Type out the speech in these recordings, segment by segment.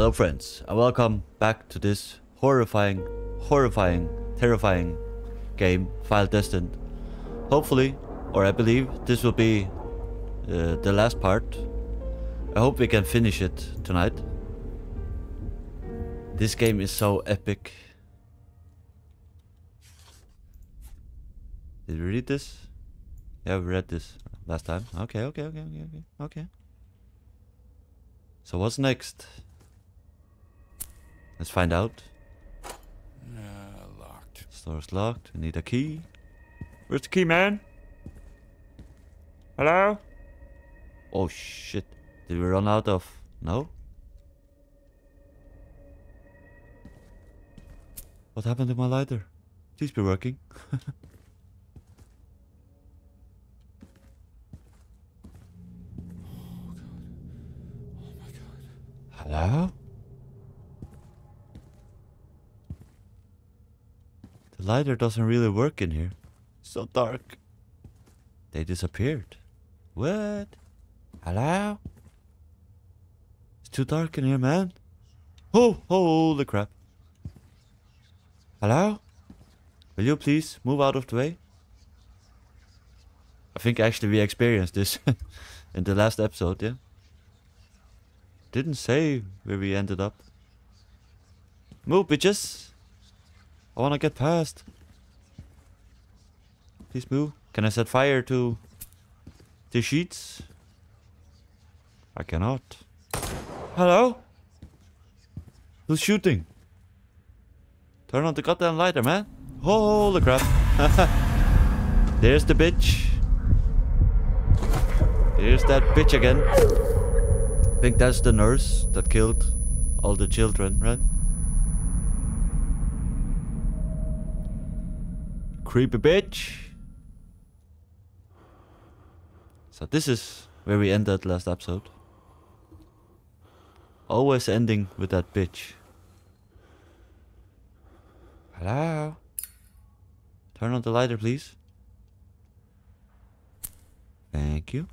Hello friends, and welcome back to this terrifying game, Destined. Hopefully, or I believe, this will be the last part. I hope we can finish it tonight. This game is so epic. Did we read this? Yeah, we read this last time. Okay. So what's next? Let's find out. Locked. Store's locked. We need a key. Where's the key, man? Hello? Oh shit. Did we run out of... No? What happened to my lighter? Please be working. Hello? The lighter doesn't really work in here. It's so dark. They disappeared. What? Hello? It's too dark in here, man. Oh, holy crap. Hello? Will you please move out of the way? I think actually we experienced this in the last episode, yeah? Didn't say where we ended up. Move, bitches! I wanna get past. Please move. Can I set fire to the sheets? I cannot. Hello? Who's shooting? Turn on the goddamn lighter, man. Holy crap. There's the bitch. There's that bitch again. I think that's the nurse that killed all the children, right? Creepy bitch! So this is where we ended last episode. Always ending with that bitch. Hello? Turn on the lighter, please. Thank you.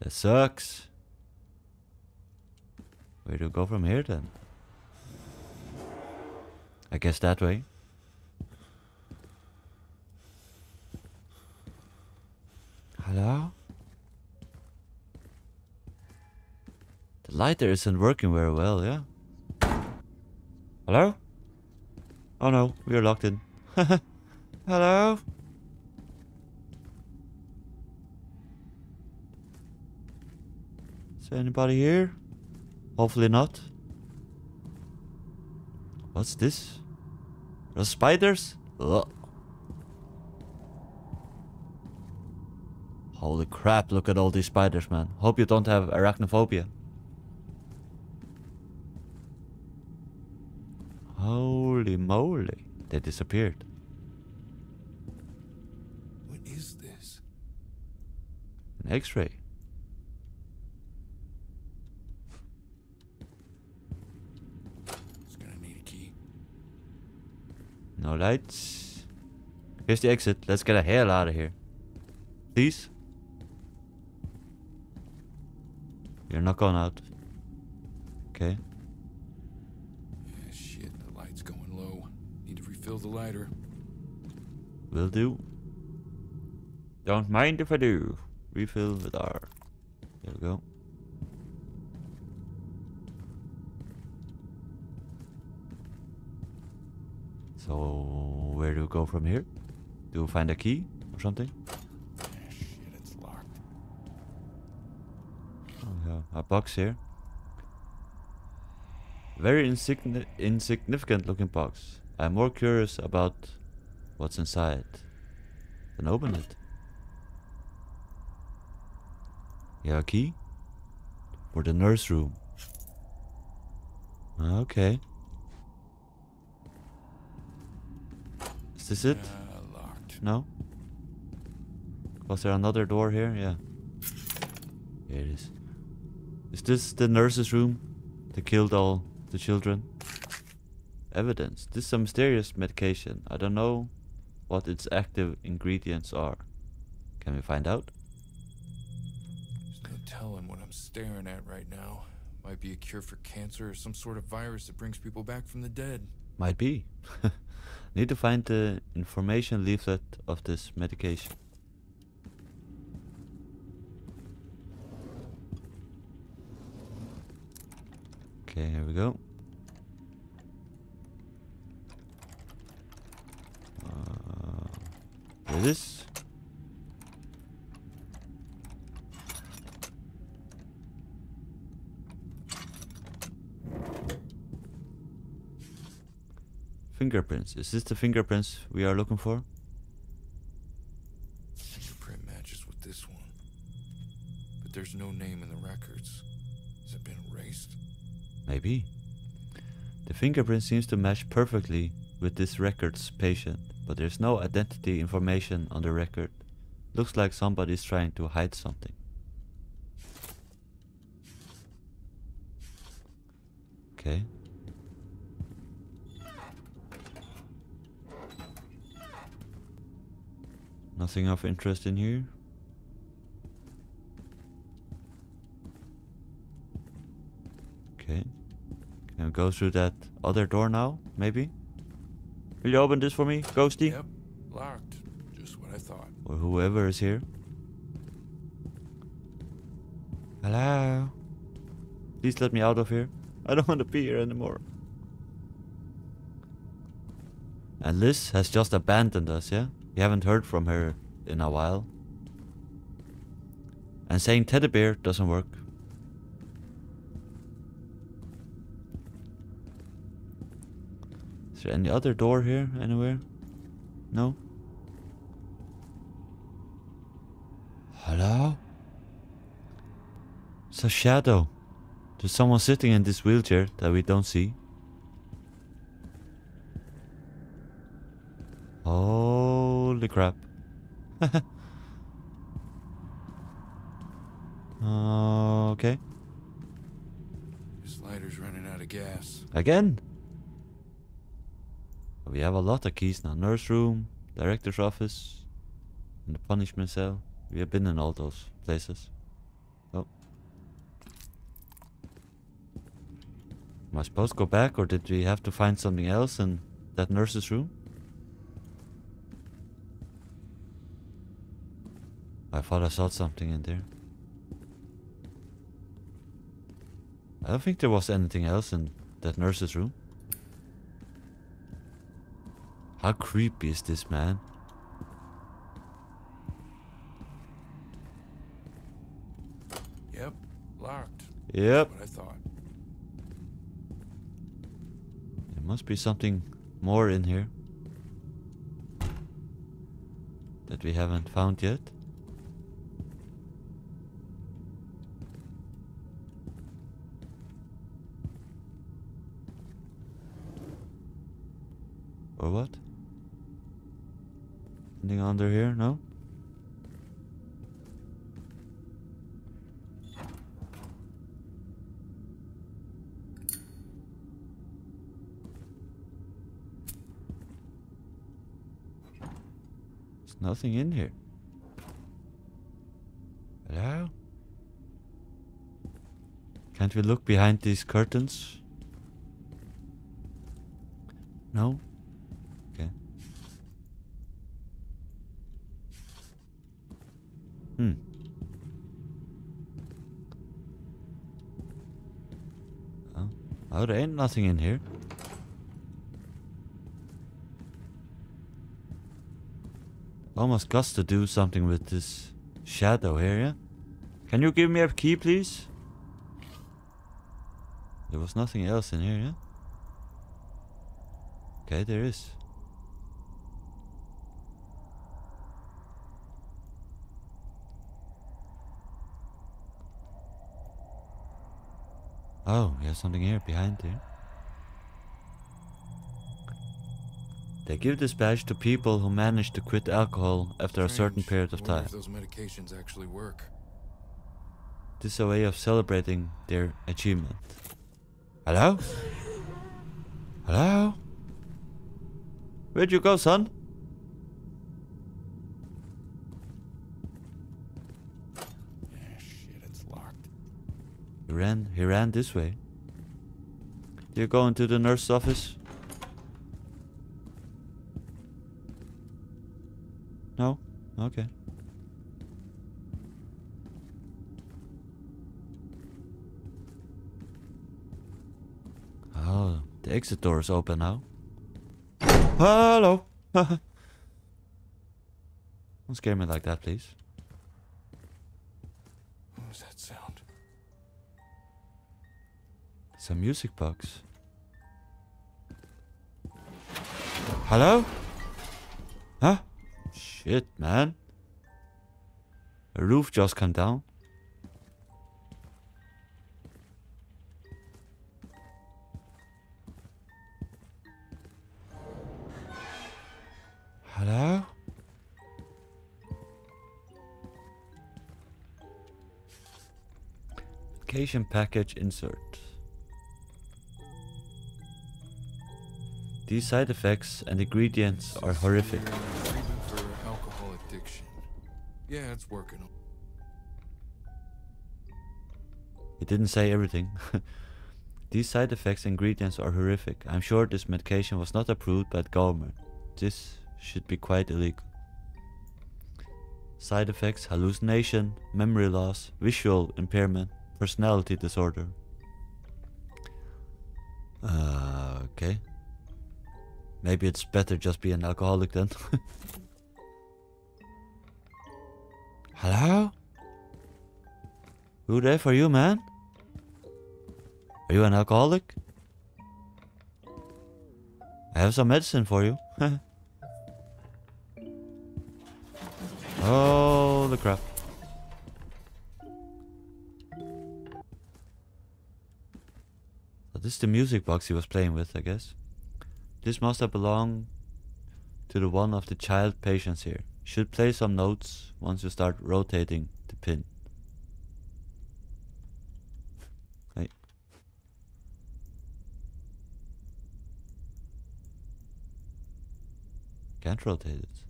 That sucks. Where do we go from here then? I guess that way. Hello? The lighter isn't working very well, yeah? Hello? Oh no, we are locked in. Hello? Is there anybody here? Hopefully not. What's this? Are those spiders? Ugh. Holy crap, look at all these spiders, man. Hope you don't have arachnophobia. Holy moly. They disappeared. What is this? An X-ray. No lights. Here's the exit. Let's get the hell out of here. Please? You're not going out. Okay. Yeah, shit, the light's going low. Need to refill the lighter. Will do. Don't mind if I do. Refill with R. There we go. So, where do we go from here? Do we find a key or something? Oh, shit, it's locked. Oh, yeah, a box here. Very insignificant looking box. I'm more curious about what's inside. Then open it. Yeah, a key? For the nurse room. Okay. Is it? Locked. No? Was there another door here? Yeah. Here it is. Is this the nurse's room? They killed all the children. Evidence. This is a mysterious medication. I don't know what its active ingredients are. Can we find out? There's no telling what I'm staring at right now. Might be a cure for cancer or some sort of virus that brings people back from the dead. Might be. Need to find the information leaflet of this medication. Okay, here we go. Here it is. Fingerprints. Is this the fingerprints we are looking for? Fingerprint matches with this one. But there's no name in the records. Has it been erased? Maybe. The fingerprint seems to match perfectly with this record's patient, but there's no identity information on the record. Looks like somebody's trying to hide something. Okay. Nothing of interest in here. Okay. Can I go through that other door now, maybe? Will you open this for me, Ghosty? Yep, locked. Just what I thought. Or whoever is here. Hello? Please let me out of here. I don't want to be here anymore. And Liz has just abandoned us, yeah? We haven't heard from her in a while. And saying teddy bear doesn't work. Is there any other door here, anywhere? No? Hello? It's a shadow. There's someone sitting in this wheelchair that we don't see. Holy crap. Okay. This lighter's running out of gas. Again? We have a lot of keys now. Nurse room, director's office, and the punishment cell. We have been in all those places. Oh. Am I supposed to go back, or did we have to find something else in that nurse's room? I thought I saw something in there. I don't think there was anything else in that nurse's room. How creepy is this, man? Yep, locked. Yep. That's what I thought. There must be something more in here that we haven't found yet. Or what? Anything under here? No? There's nothing in here. Hello? Can't we look behind these curtains? No? Okay. Hmm. Oh, there ain't nothing in here. Almost got to do something with this shadow here, yeah? Can you give me a key, please? There was nothing else in here, yeah? Okay, there is. Oh, we have something here behind here. They give this badge to people who manage to quit alcohol after a certain period of time. If those medications actually work. This is a way of celebrating their achievement. Hello? Hello? Where'd you go, son? Ah, shit, it's locked. He ran this way. You're going to the nurse's office? No? Okay. Oh, the exit door is open now. Hello! Don't scare me like that, please. What was that sound? It's a music box. Hello? Huh? Shit, man. A roof just came down. Hello? Vacation package insert. These side effects and ingredients are horrific. Alcohol addiction. Yeah, it's working. It didn't say everything. These side effects and ingredients are horrific. I'm sure this medication was not approved by the government. This should be quite illegal. Side effects: hallucination, memory loss, visual impairment, personality disorder. Okay. Maybe it's better just be an alcoholic then. Hello? Who there for you, man? Are you an alcoholic? I have some medicine for you. Oh, the crap. So this is the music box he was playing with, I guess. This must have belonged to the one of the child patients here. Should play some notes once you start rotating the pin. Hey. Can't rotate it.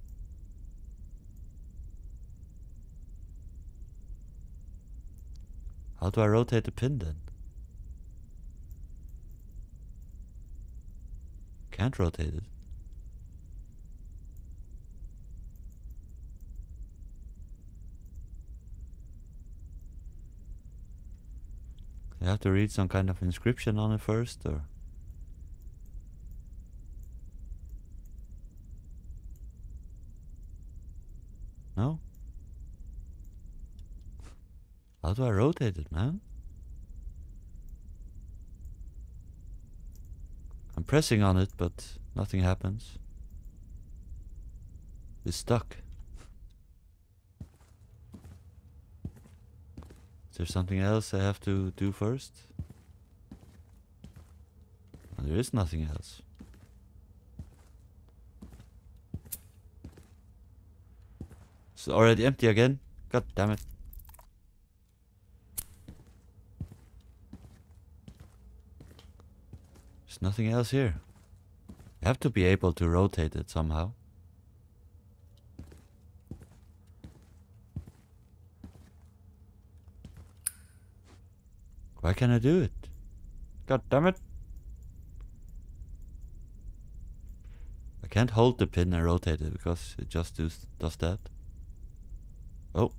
How do I rotate the pin then? Can't rotate it. I have to read some kind of inscription on it first, or? No? How do I rotate it, man? I'm pressing on it, but nothing happens. It's stuck. Is there something else I have to do first? Well, there is nothing else. It's already empty again. God damn it. Nothing else here. I have to be able to rotate it somehow. Why can't I do it? God damn it. I can't hold the pin and rotate it because it just does that. Oh.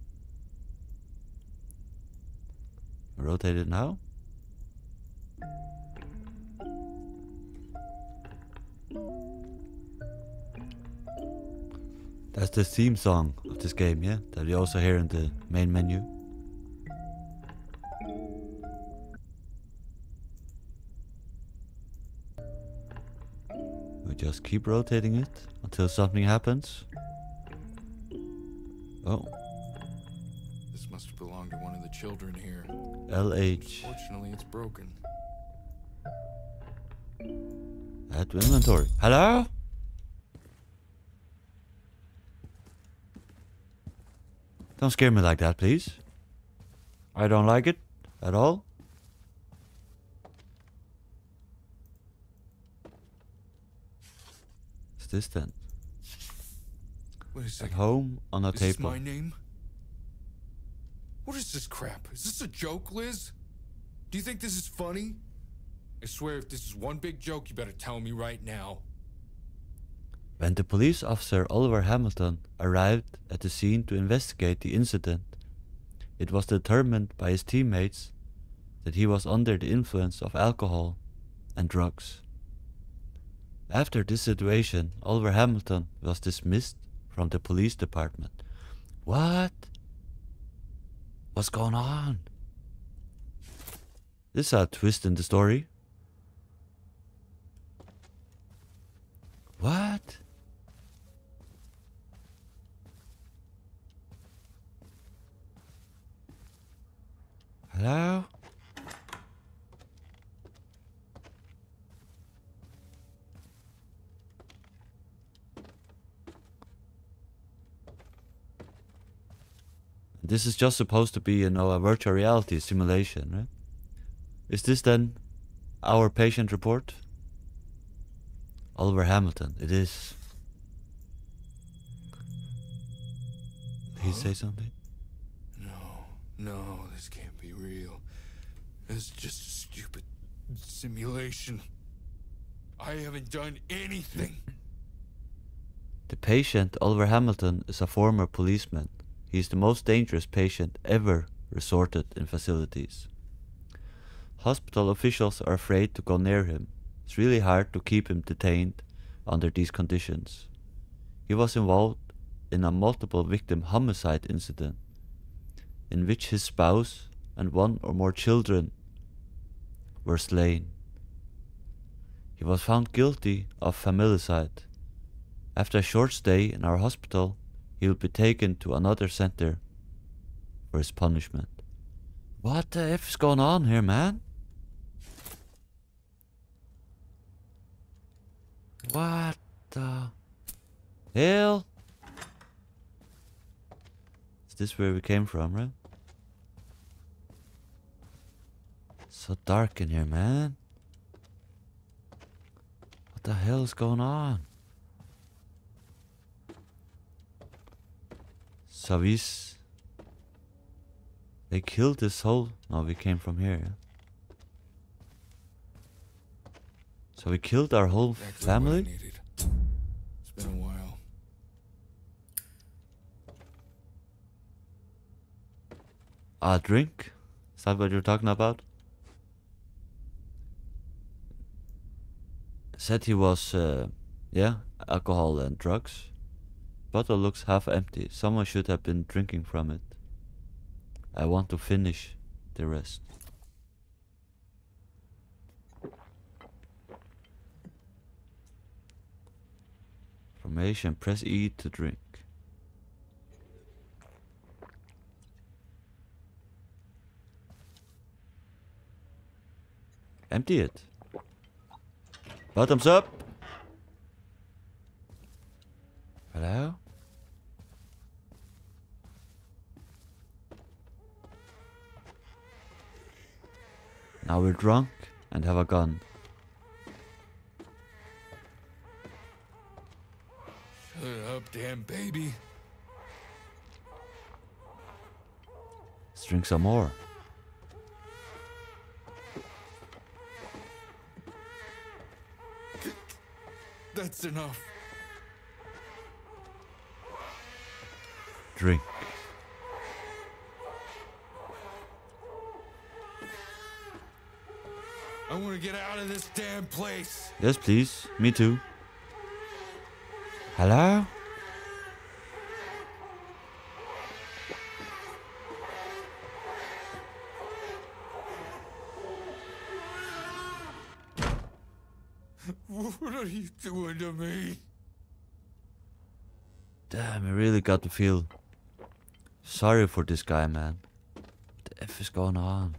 Rotate it now. That's the theme song of this game, yeah? That you also hear in the main menu. We just keep rotating it until something happens. Oh. This must belong to one of the children here. LH. Unfortunately, it's broken. Add to inventory. Hello? Don't scare me like that, please. I don't like it at all. What's this then? Wait a second. At home on a table. Is this my name? What is this crap? Is this a joke, Liz? Do you think this is funny? I swear, if this is one big joke, you better tell me right now. When the police officer Oliver Hamilton arrived at the scene to investigate the incident, it was determined by his teammates that he was under the influence of alcohol and drugs. After this situation, Oliver Hamilton was dismissed from the police department. What? What's going on? This is a twist in the story. What? Hello? This is just supposed to be, you know, a virtual reality simulation, right? Is this then our patient report? Oliver Hamilton, it is. Did he say something? No, this can't be real. It's just a stupid simulation. I haven't done anything. The patient, Oliver Hamilton, is a former policeman. He is the most dangerous patient ever resorted in facilities. Hospital officials are afraid to go near him. It's really hard to keep him detained under these conditions. He was involved in a multiple victim homicide incident in which his spouse and one or more children were slain. He was found guilty of familicide. After a short stay in our hospital, he will be taken to another center for his punishment. What the F is going on here, man? What the hell? Is this where we came from, right? It's so dark in here, man. What the hell is going on? Savis. They killed this whole... No, we came from here. Yeah? So we killed our whole family? It's been a while. A drink? Is that what you're talking about? Said he was... yeah, alcohol and drugs. Bottle looks half empty. Someone should have been drinking from it. I want to finish the rest. Information. Press E to drink. Empty it. Bottoms up. Hello? Now we're drunk and have a gun. Shut up, damn baby. Let's drink some more. That's enough. Drink. I want to get out of this damn place. Yes, please. Me too. Hello? What are you doing to me? Damn, I really got to feel sorry for this guy, man. What the F is going on?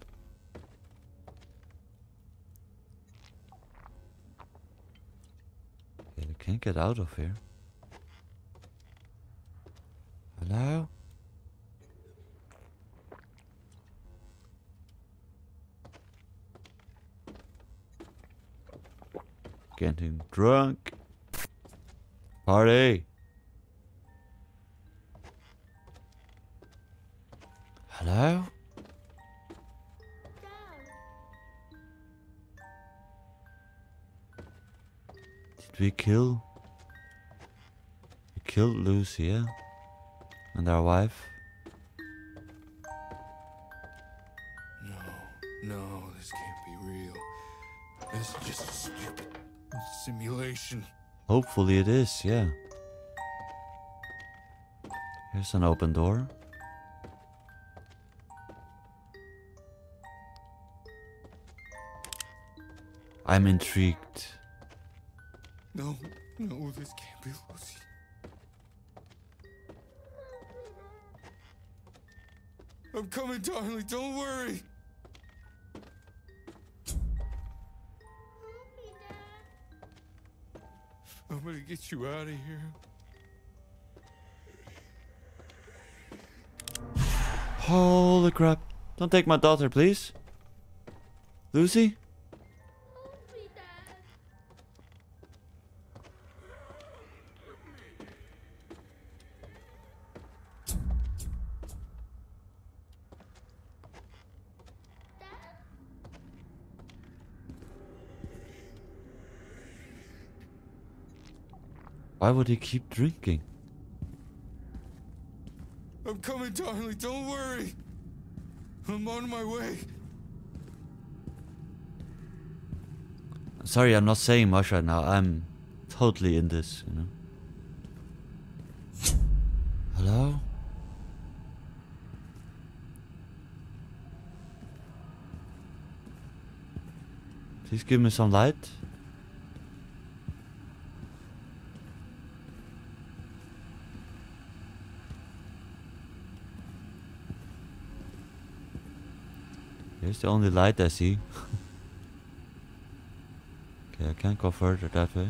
Can't get out of here. Hello? Getting drunk. Party. Hello? Did we kill? We killed Lucia and our wife. No, this can't be real. It's just a stupid simulation. Hopefully it is, yeah. Here's an open door. I'm intrigued. No, this can't be Lucy. I'm coming, darling, don't worry. I'm gonna get you out of here. Holy crap. Don't take my daughter, please. Lucy? Why would he keep drinking? I'm coming, darling, don't worry. I'm on my way. Sorry, I'm not saying much right now. I'm totally in this, you know. Hello? Please give me some light. Here's the only light I see. Okay, I can't go further that way.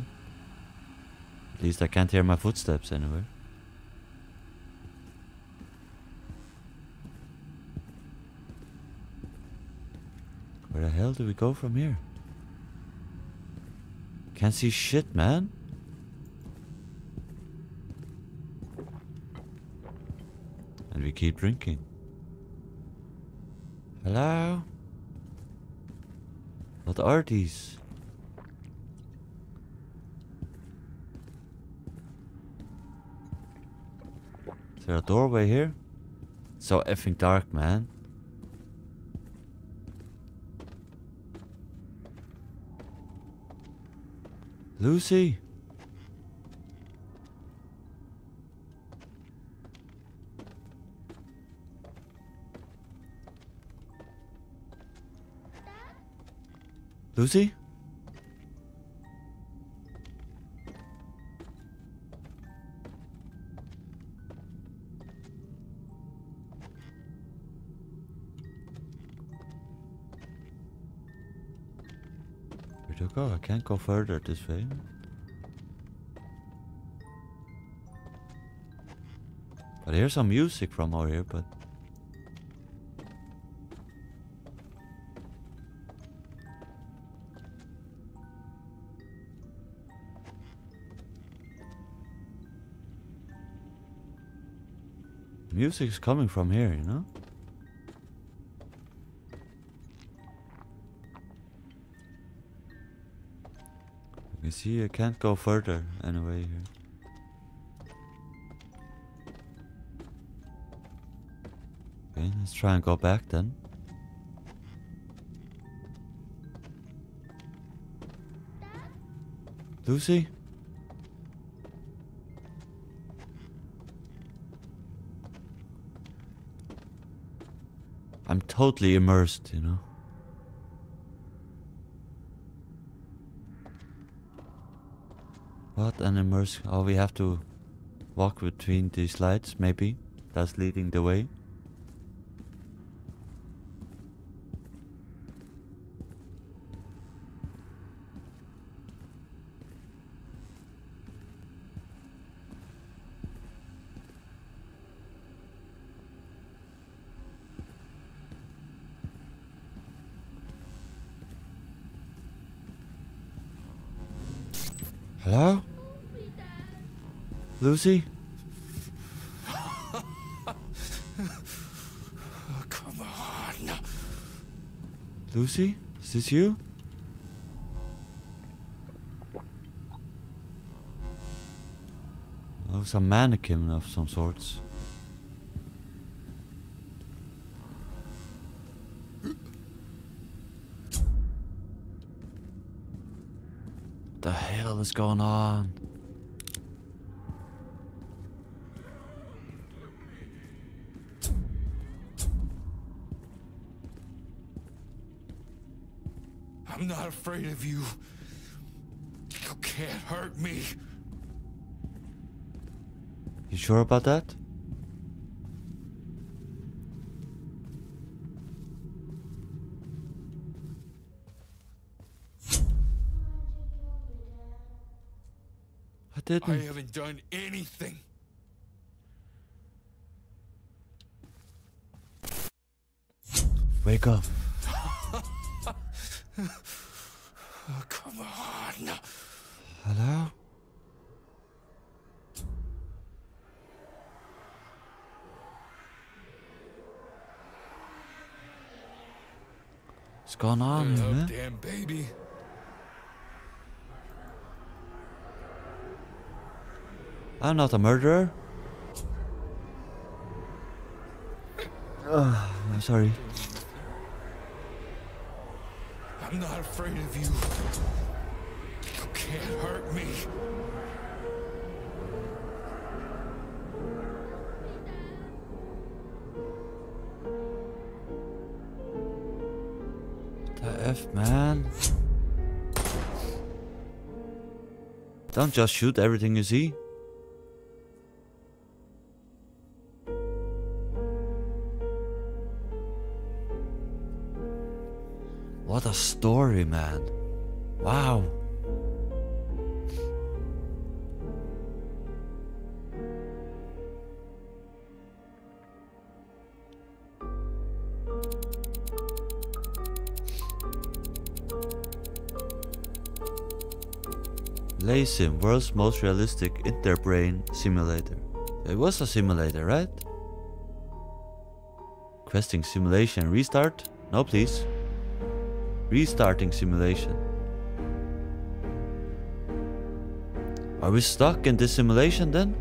At least I can't hear my footsteps anywhere. Where the hell do we go from here? Can't see shit, man. And we keep drinking. Hello? What are these? Is there a doorway here? It's so effing dark, man. Lucy? Lucy? Where do I go? I can't go further this way. But here's some music from over here, but... music's coming from here, you know? You can see I can't go further anyway here. Okay, let's try and go back then. Lucy? I'm totally immersed, you know. What an immersion. Oh, we have to walk between these lights, maybe. That's leading the way. Hello? Lucy? Oh, come on. Lucy? Is this you? Oh, it's a mannequin of some sorts. What the hell is going on? I'm not afraid of you. You can't hurt me. You sure about that? I haven't done anything. Wake up. Oh, come on. Hello? What's going on, man? Damn baby. I'm not a murderer. I'm sorry. I'm not afraid of you. You can't hurt me. The F, man. Don't just shoot everything you see. What a story, man. Wow. Laysim, world's most realistic inter-brain simulator. It was a simulator, right? Questing simulation restart? No, please. Restarting simulation. Are we stuck in this simulation then?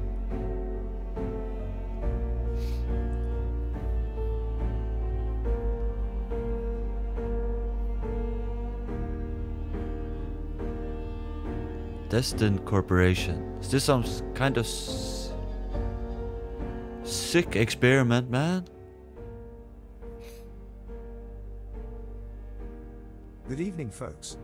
Destined Corporation. Is this some kind of sick experiment, man? Good evening, folks.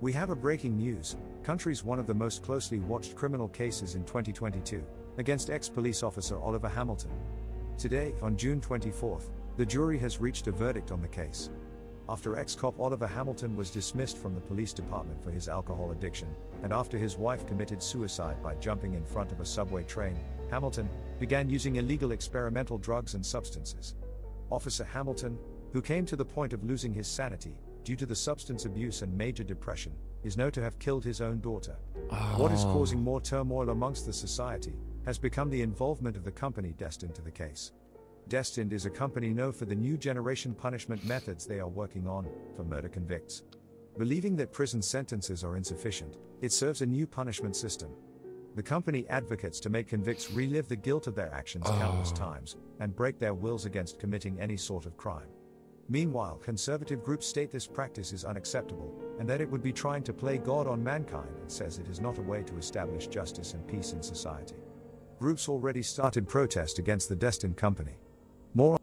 We have a breaking news. Country's one of the most closely watched criminal cases in 2022 against ex-police officer Oliver Hamilton. Today, on June 24th, the jury has reached a verdict on the case. After ex-cop Oliver Hamilton was dismissed from the police department for his alcohol addiction, and after his wife committed suicide by jumping in front of a subway train, Hamilton began using illegal experimental drugs and substances. Officer Hamilton, who came to the point of losing his sanity due to the substance abuse and major depression, is known to have killed his own daughter. Oh. What is causing more turmoil amongst the society has become the involvement of the company Destined to the case. Destined is a company known for the new generation punishment methods they are working on for murder convicts. Believing that prison sentences are insufficient, it serves a new punishment system. The company advocates to make convicts relive the guilt of their actions countless times and break their wills against committing any sort of crime. Meanwhile, conservative groups state this practice is unacceptable, and that it would be trying to play God on mankind, and says it is not a way to establish justice and peace in society. Groups already started protest against the Destined company. More.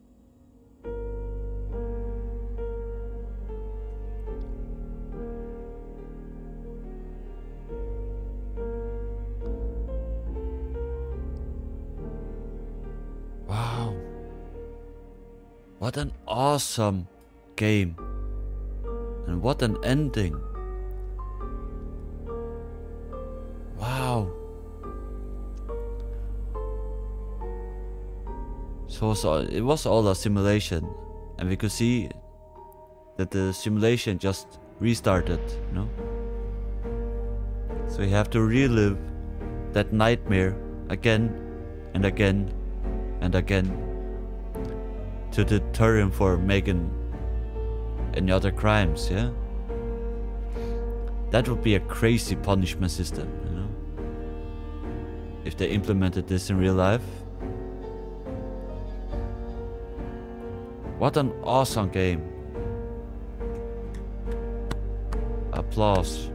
What an awesome game, and what an ending. Wow. So it was all a simulation, and we could see that the simulation just restarted, you know? So you have to relive that nightmare again and again and again, to deter him for making any other crimes, yeah? That would be a crazy punishment system, you know? if they implemented this in real life. What an awesome game. Applause.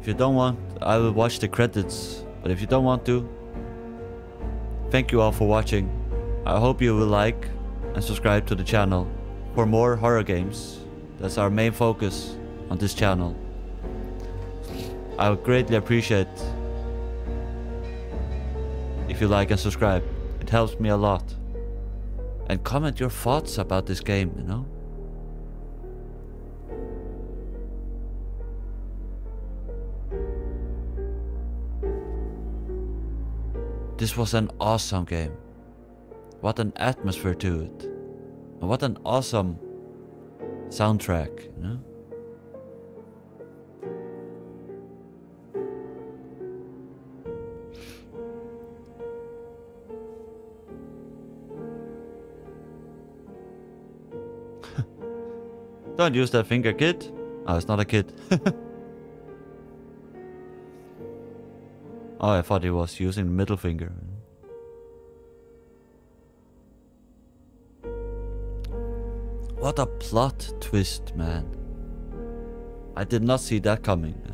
If you don't want, I will watch the credits, but if you don't want to, thank you all for watching. I hope you will like and subscribe to the channel for more horror games. That's our main focus on this channel. I would greatly appreciate if you like and subscribe. It helps me a lot. And comment your thoughts about this game, you know? This was an awesome game. What an atmosphere to it. And what an awesome soundtrack, you know? Don't use that finger, kid. Oh, it's not a kid. Oh, I thought he was using the middle finger. What a plot twist, man. I did not see that coming, you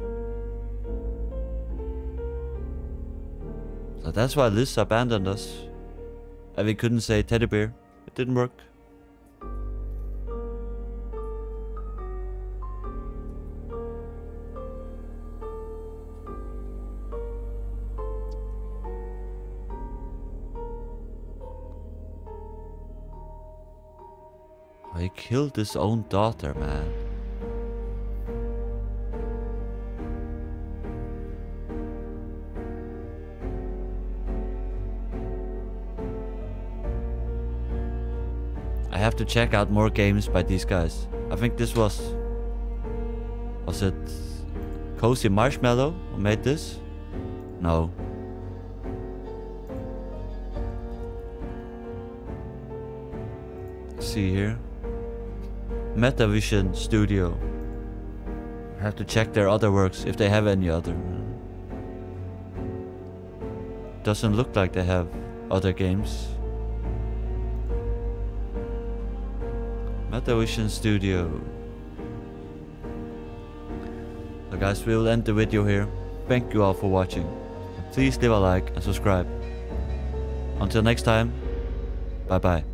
know? So that's why Liz abandoned us. And we couldn't say teddy bear. It didn't work. He killed his own daughter, man. I have to check out more games by these guys. I think this was it Cozy Marshmallow who made this? No. Let's see here. MetaVision Studio. I have to check their other works, if they have any other. Doesn't look like they have other games. MetaVision Studio. So guys, we will end the video here. Thank you all for watching. Please leave a like and subscribe. Until next time, bye bye.